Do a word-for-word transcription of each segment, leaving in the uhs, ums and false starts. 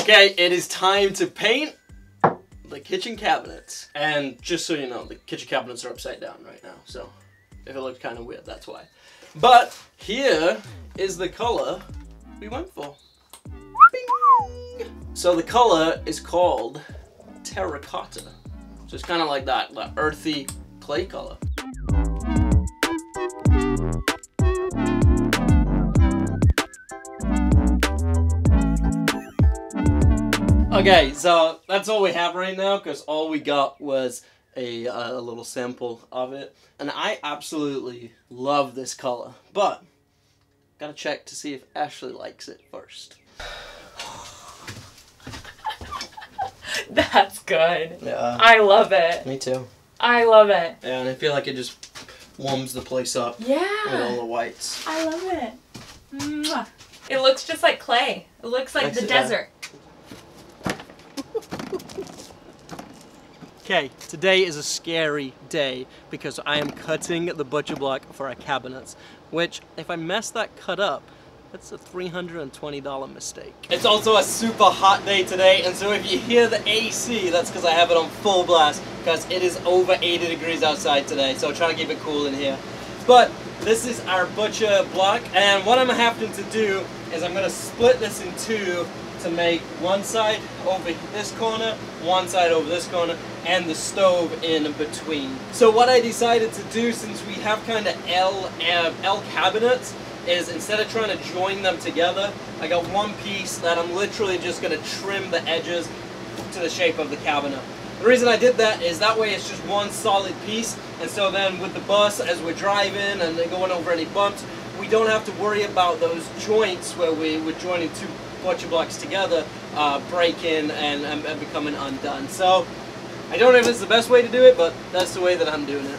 Okay, it is time to paint the kitchen cabinets. And just so you know, the kitchen cabinets are upside down right now, so if it looked kind of weird, that's why. But here is the color we went for. Bing! So the color is called terracotta. So it's kind of like that, that earthy clay color. Okay, so that's all we have right now because all we got was a, uh, a little sample of it. And I absolutely love this color, but gotta check to see if Ashley likes it first. That's good. Yeah. I love it. Me too. I love it. Yeah, and I feel like it just warms the place up. Yeah. With all the whites. I love it. Mwah. It looks just like clay. It looks like That's the it, desert. Yeah. Okay, today is a scary day because I am cutting the butcher block for our cabinets, which if I mess that cut up, that's a three hundred twenty dollar mistake. It's also a super hot day today, and so if you hear the A C, that's because I have it on full blast because it is over eighty degrees outside today, so I'm trying to keep it cool in here. But this is our butcher block, and what I'm having to do is I'm going to split this in two to make one side over this corner, one side over this corner, and the stove in between. So what I decided to do, since we have kind of L, uh, L cabinets, is instead of trying to join them together, I got one piece that I'm literally just going to trim the edges to the shape of the cabinet. The reason I did that is that way it's just one solid piece, and so then with the bus, as we're driving and going over any bumps, we don't have to worry about those joints where we, we're joining two butcher blocks together, uh, breaking and, and, and becoming undone. So I don't know if it's the best way to do it, but that's the way that I'm doing it.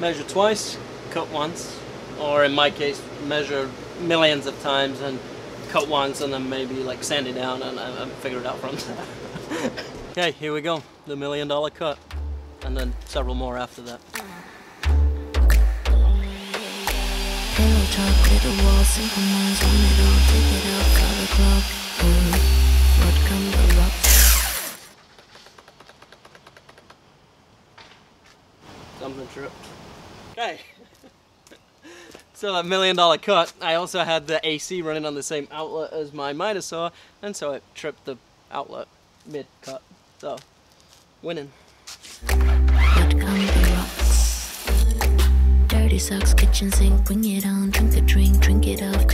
Measure twice, cut once, or in my case, measure millions of times and cut once, and then maybe like sand it down and, and figure it out from there. Okay, here we go, the million dollar cut, and then several more after that. Something tripped. Okay. So that million dollar cut, I also had the A C running on the same outlet as my miter saw, and so it tripped the outlet mid cut. So, winning.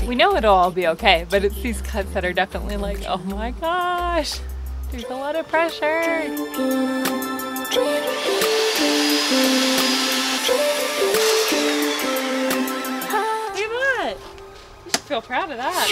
We know it'll all be okay, but it's these cuts that are definitely like, oh my gosh, there's a lot of pressure. I feel proud of that.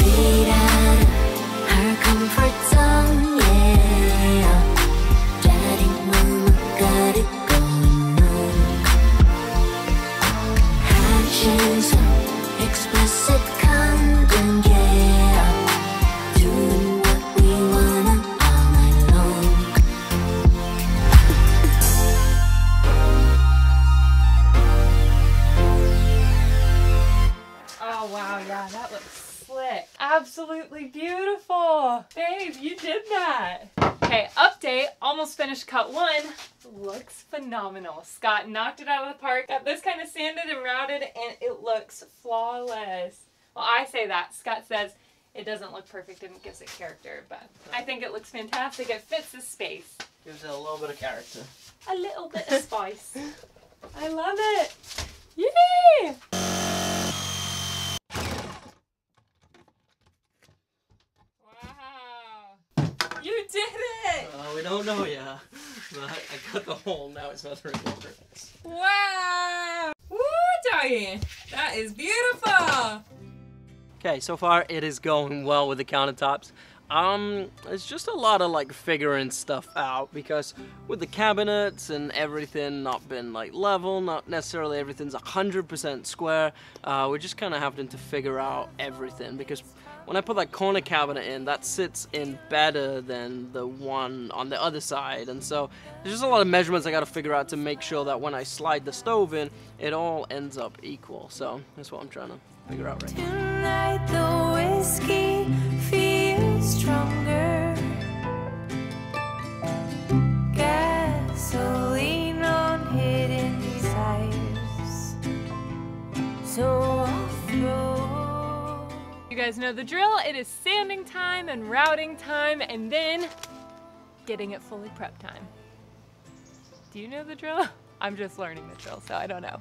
Absolutely beautiful. Babe, you did that. Okay, update, almost finished cut one. Looks phenomenal. Scott knocked it out of the park. Got this kind of sanded and routed and it looks flawless. Well, I say that. Scott says it doesn't look perfect and it gives it character, but I think it looks fantastic. It fits the space. Gives it a little bit of character. A little bit of spice. I love it. Yay! You did it! Uh, we don't know yet, but I got the hole, now it's about to rip over it. Wow! Woo, Diane! That is beautiful! Okay, so far it is going well with the countertops. Um, it's just a lot of like figuring stuff out because with the cabinets and everything not been like level, not necessarily everything's one hundred percent square, uh, we're just kind of having to figure out everything because when I put that corner cabinet in, that sits in better than the one on the other side, and so there's just a lot of measurements I gotta figure out to make sure that when I slide the stove in, it all ends up equal, so that's what I'm trying to figure out right now. Tonight, You guys know the drill. It is sanding time and routing time and then getting it fully prep time. Do you know the drill? I'm just learning the drill, so I don't know.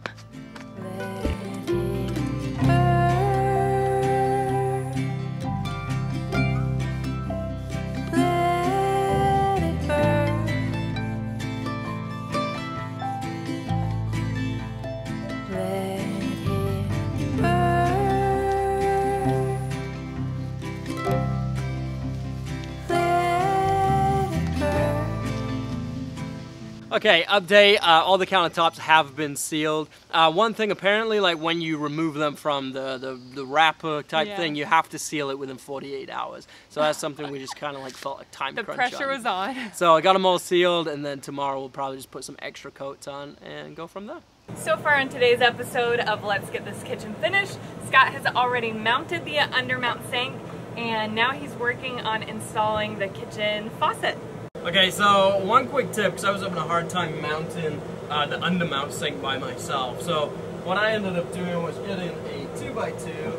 Okay, update, uh, all the countertops have been sealed. Uh, one thing apparently, like when you remove them from the, the, the wrapper type yeah. thing, you have to seal it within forty-eight hours. So that's something we just kind of like felt like time crunch on. The pressure was on. So I got them all sealed, and then tomorrow we'll probably just put some extra coats on and go from there. So far in today's episode of Let's Get This Kitchen Finished, Scott has already mounted the undermount sink, and now he's working on installing the kitchen faucet. Okay, so one quick tip, because I was having a hard time mounting uh, the undermount sink by myself. So what I ended up doing was getting a two by two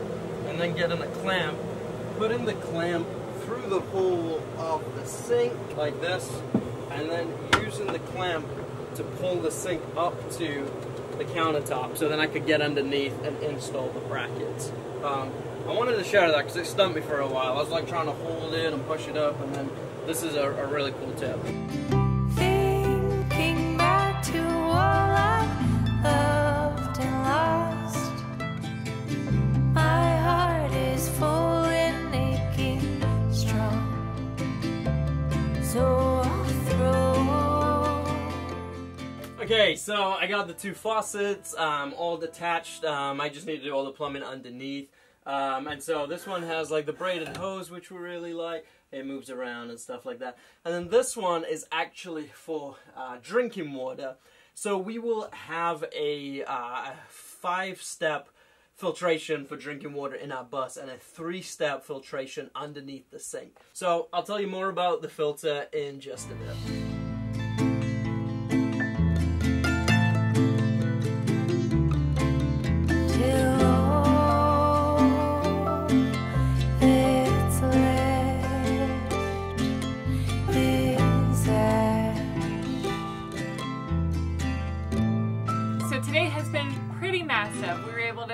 and then getting a clamp, putting the clamp through the hole of the sink like this, and then using the clamp to pull the sink up to the countertop so then I could get underneath and install the brackets. Um, I wanted to share that because it stumped me for a while. I was like trying to hold it and push it up, and then this is a, a really cool tip. Thinking back to all I loved and lost, my heart is full and aching strong, so I'll throw. Okay, so I got the two faucets um, all detached. Um, I just need to do all the plumbing underneath. Um, and so this one has like the braided hose, which we really like. It moves around and stuff like that. And then this one is actually for uh, drinking water. So we will have a uh, five-step filtration for drinking water in our bus and a three-step filtration underneath the sink. So I'll tell you more about the filter in just a bit.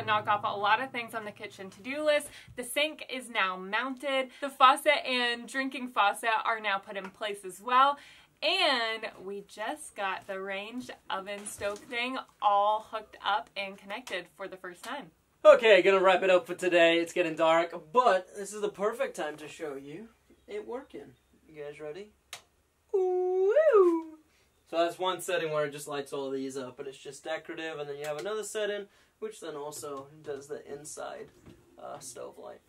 Knock off a lot of things on the kitchen to-do list. The sink is now mounted. The faucet and drinking faucet are now put in place as well. And we just got the range oven stove thing all hooked up and connected for the first time. Okay, gonna wrap it up for today. It's getting dark, but this is the perfect time to show you it working. You guys ready? Ooh! So that's one setting where it just lights all these up, but it's just decorative, and then you have another setting which then also does the inside uh, stove light.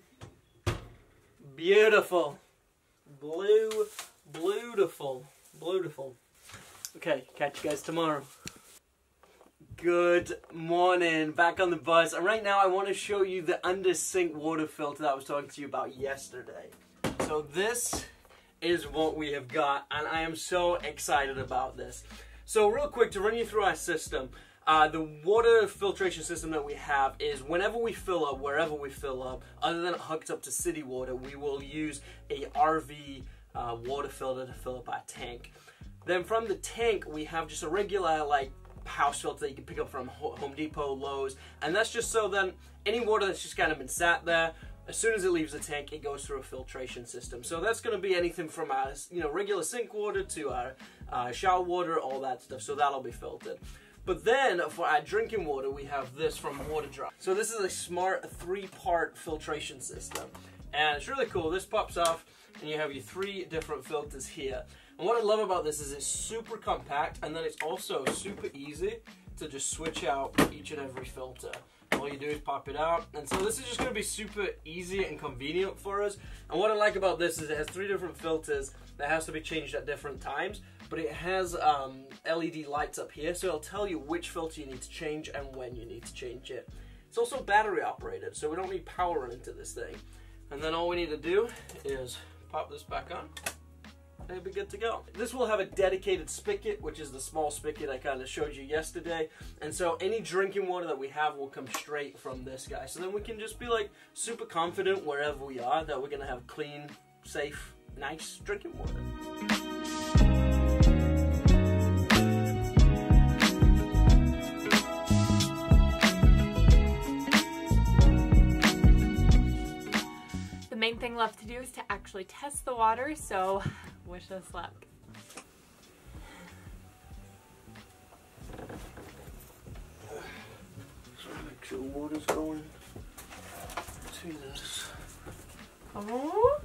Beautiful. Blue, beautiful, beautiful. Okay, catch you guys tomorrow. Good morning, back on the bus. And right now I want to show you the under sink water filter that I was talking to you about yesterday. So this is what we have got, and I am so excited about this. So real quick, to run you through our system, uh, the water filtration system that we have is whenever we fill up, wherever we fill up, other than hooked up to city water, we will use a R V uh, water filter to fill up our tank. Then from the tank, we have just a regular like house filter that you can pick up from Home Depot, Lowe's, and that's just so then any water that's just kind of been sat there, as soon as it leaves the tank, it goes through a filtration system. So that's going to be anything from our, you know, regular sink water to our uh, shower water, all that stuff. So that'll be filtered. But then for our drinking water, we have this from Waterdrop. So this is a smart three-part filtration system, and it's really cool. This pops off, and you have your three different filters here. And what I love about this is it's super compact, and then it's also super easy to just switch out each and every filter. All you do is pop it out, and so this is just going to be super easy and convenient for us. And what I like about this is it has three different filters that has to be changed at different times, but it has um, L E D lights up here, so it'll tell you which filter you need to change and when you need to change it. It's also battery operated, so we don't need power into this thing. And then all we need to do is pop this back on, and be good to go. This will have a dedicated spigot, which is the small spigot I kind of showed you yesterday. And so any drinking water that we have will come straight from this guy. So then we can just be like super confident wherever we are that we're gonna have clean, safe, nice drinking water. The main thing left to do is to actually test the water, so wish us luck. So make sure the water's going to this. Oh.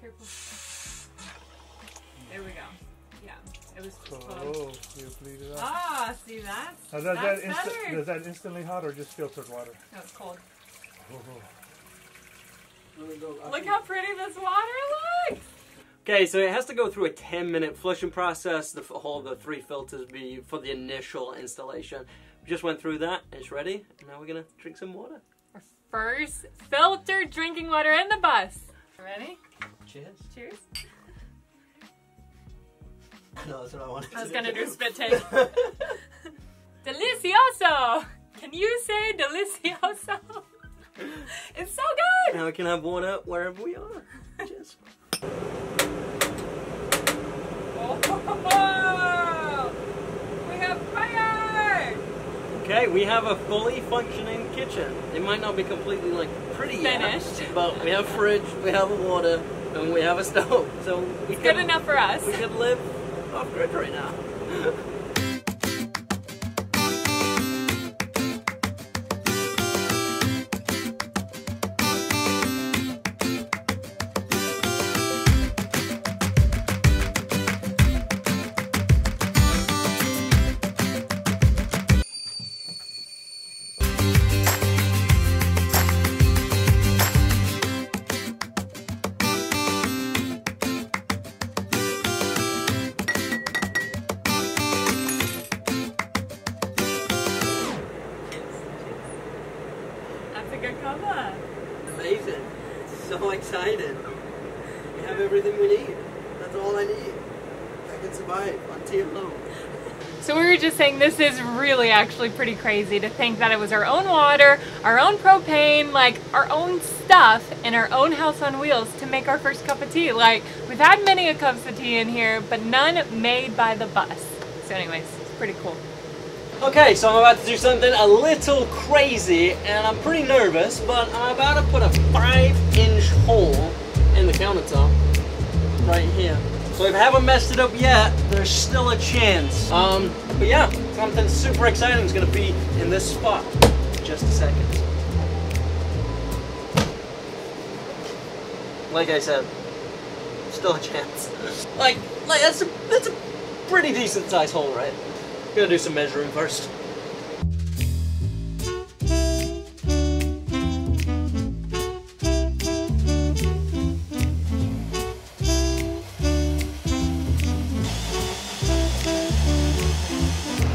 Careful. There we go. Yeah, it was cool. Oh, you bleed it out. Ah, see that? Now, does, That's that better. Is that instantly hot or just filtered water? No, it's cold. Oh. Look how pretty this water looks! Okay, so it has to go through a ten minute flushing process, the whole of the three filters be for the initial installation. We just went through that, it's ready, and now we're gonna drink some water. Our first filtered drinking water in the bus. Ready? Cheers. Cheers. No, that's what I wanted to do. I was going to do spit take. Delicioso! Can you say delicioso? It's so good! Now we can have water wherever we are. Cheers. Oh, we have fire! Okay, we have a fully functioning kitchen. It might not be completely like pretty finished yet, but we have a fridge, we have a water, and we have a stove. So we it's can, good enough for us. We can live off grid right now. Amazing. So excited. We have everything we need. That's all I need. I can survive on tea alone. So we were just saying this is really actually pretty crazy to think that it was our own water, our own propane, like our own stuff in our own house on wheels to make our first cup of tea. Like we've had many a cups of tea in here, but none made by the bus. So anyways, it's pretty cool. Okay, so I'm about to do something a little crazy, and I'm pretty nervous, but I'm about to put a five inch hole in the countertop right here. So if I haven't messed it up yet, there's still a chance. Um, but yeah, something super exciting is going to be in this spot in just a second. Like I said, still a chance. Like, like that's a, that's a pretty decent sized hole, right? I'm gonna do some measuring first.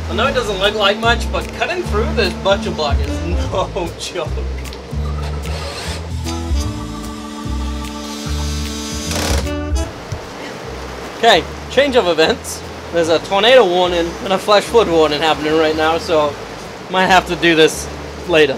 I know it doesn't look like much, but cutting through this butcher block is no joke. Okay, change of events. There's a tornado warning and a flash flood warning happening right now, so might have to do this later.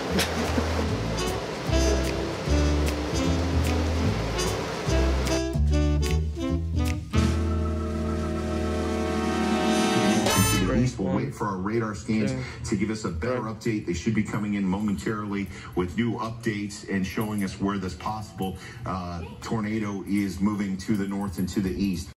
We'll wait for our radar scans yeah. to give us a better right. update. They should be coming in momentarily with new updates and showing us where this possible uh, tornado is moving to the north and to the east.